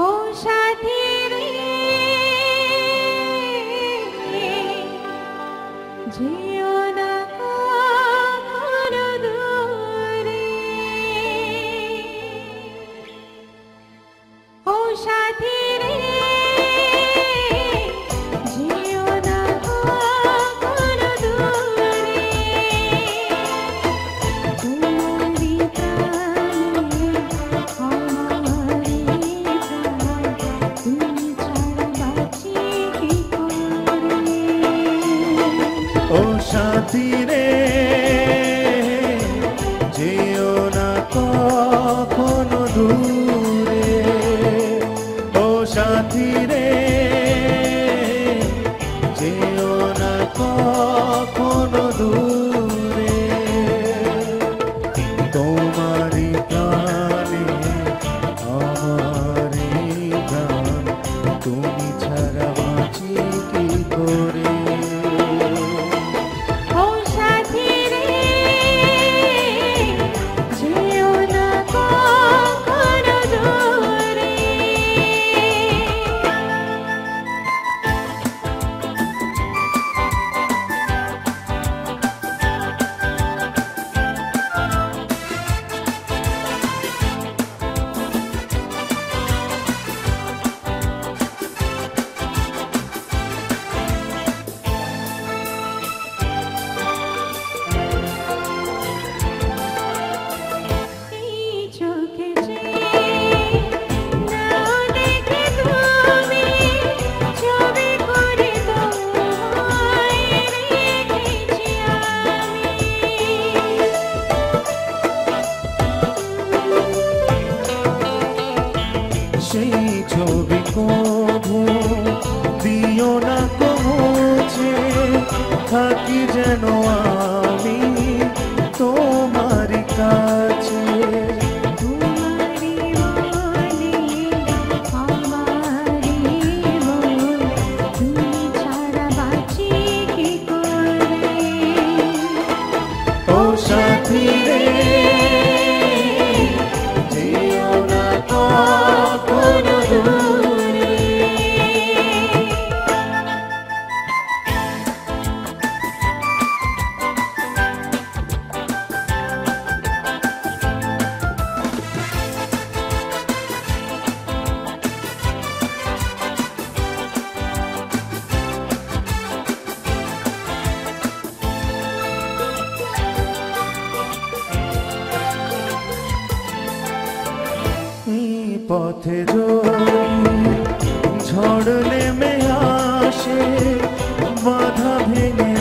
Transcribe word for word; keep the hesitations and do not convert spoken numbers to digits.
ओ साथी रे जियो ना कोनो दूरे, ओ साथी रे जियो ना कोनो दूरे, तुम्हारी प्राण हमारी जान, तुम छाड़ा बाँची की कोरे। ओ साथी रे जियो ना कखनो दूरे, ओ साथी रे जियो ना कखनो दूरे, तुम्हारी प्राणे हमारी जान, तुमी छाड़ा बाँची की कोरे। ओ साथी रे जियो ना कखनो दूरे। সেই ছবি কবু দিও না কবুঝে, থাকি যেন আমি তোমার কাছে। तुम्हारी वाली हमारी मन, তুমি ছাড়া বাঁচি কি করে। ও সাথী রে যেও না কখনো দূরে। পথে যদি ঝড় নেমে আসে, বাধা ভেঙে